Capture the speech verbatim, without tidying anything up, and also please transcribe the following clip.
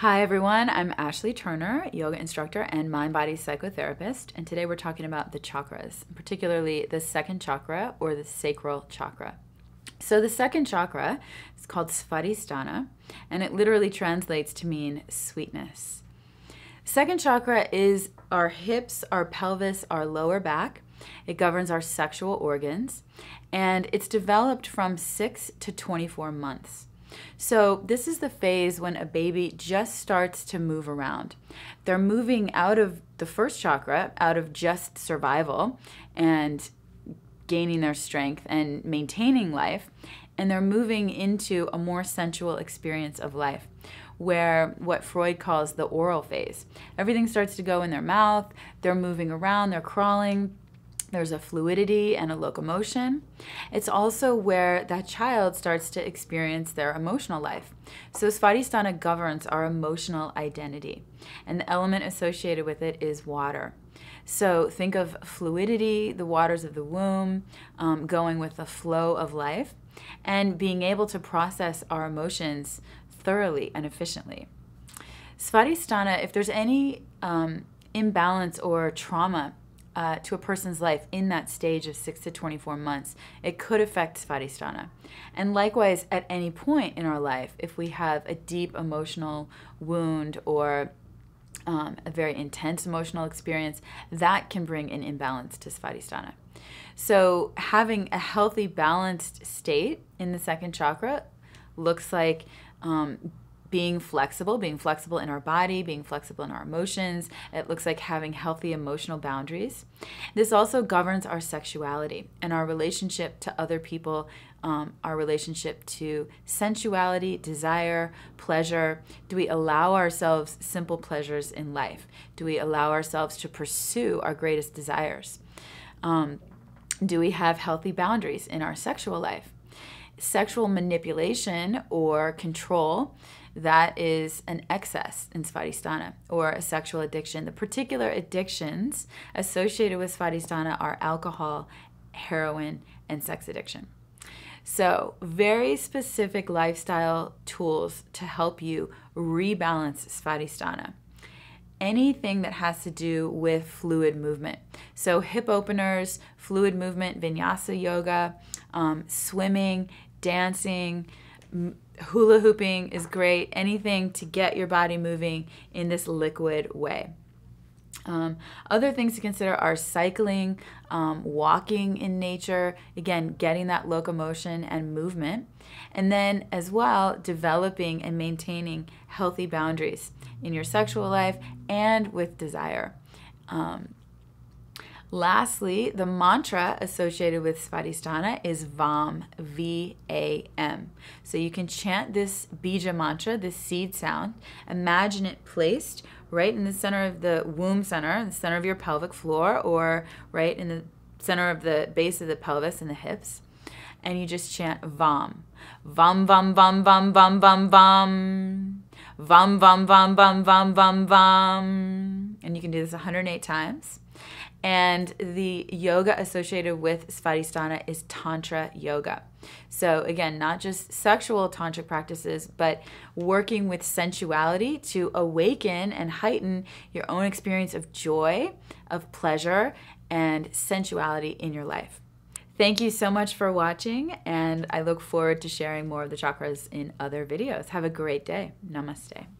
Hi everyone, I'm Ashley Turner, yoga instructor and mind-body psychotherapist, and today we're talking about the chakras, particularly the second chakra or the sacral chakra. So the second chakra is called Svadhisthana, and it literally translates to mean sweetness. Second chakra is our hips, our pelvis, our lower back. It governs our sexual organs, and it's developed from six to twenty-four months. So this is the phase when a baby just starts to move around. They're moving out of the first chakra, out of just survival and gaining their strength and maintaining life, and they're moving into a more sensual experience of life, where what Freud calls the oral phase. Everything starts to go in their mouth, they're moving around, they're crawling. There's a fluidity and a locomotion. It's also where that child starts to experience their emotional life. So Svadhisthana governs our emotional identity, and the element associated with it is water. So think of fluidity, the waters of the womb, um, going with the flow of life, and being able to process our emotions thoroughly and efficiently. Svadhisthana, if there's any um, imbalance or trauma Uh, to a person's life in that stage of six to twenty-four months, it could affect Svadhisthana. And likewise, at any point in our life, if we have a deep emotional wound or um, a very intense emotional experience, that can bring an imbalance to Svadhisthana. So having a healthy, balanced state in the second chakra looks like um, Being flexible, being flexible in our body, being flexible in our emotions. It looks like having healthy emotional boundaries. This also governs our sexuality and our relationship to other people, um, our relationship to sensuality, desire, pleasure. Do we allow ourselves simple pleasures in life? Do we allow ourselves to pursue our greatest desires? Um, do we have healthy boundaries in our sexual life? Sexual manipulation or control, that is an excess in Svadhisthana, or a sexual addiction. The particular addictions associated with Svadhisthana are alcohol, heroin, and sex addiction. So very specific lifestyle tools to help you rebalance Svadhisthana. Anything that has to do with fluid movement. So hip openers, fluid movement, vinyasa yoga, um, swimming, dancing, hula hooping is great. Anything to get your body moving in this liquid way. Um, other things to consider are cycling, um, walking in nature, again, getting that locomotion and movement, and then as well, developing and maintaining healthy boundaries in your sexual life and with desire. Um, lastly, the mantra associated with Svadhisthana is Vam, V A M. So you can chant this bija mantra, this seed sound. Imagine it placed right in the center of the womb center, in the center of your pelvic floor, or right in the center of the base of the pelvis and the hips. And you just chant Vam. Vam, Vam, Vam, Vam, Vam, Vam, Vam. Vam, Vam, Vam, Vam, Vam, Vam, Vam. And you can do this one hundred eight times. And the yoga associated with Svadhisthana is Tantra yoga. So again, not just sexual tantric practices, but working with sensuality to awaken and heighten your own experience of joy, of pleasure, and sensuality in your life. Thank you so much for watching, and I look forward to sharing more of the chakras in other videos. Have a great day. Namaste.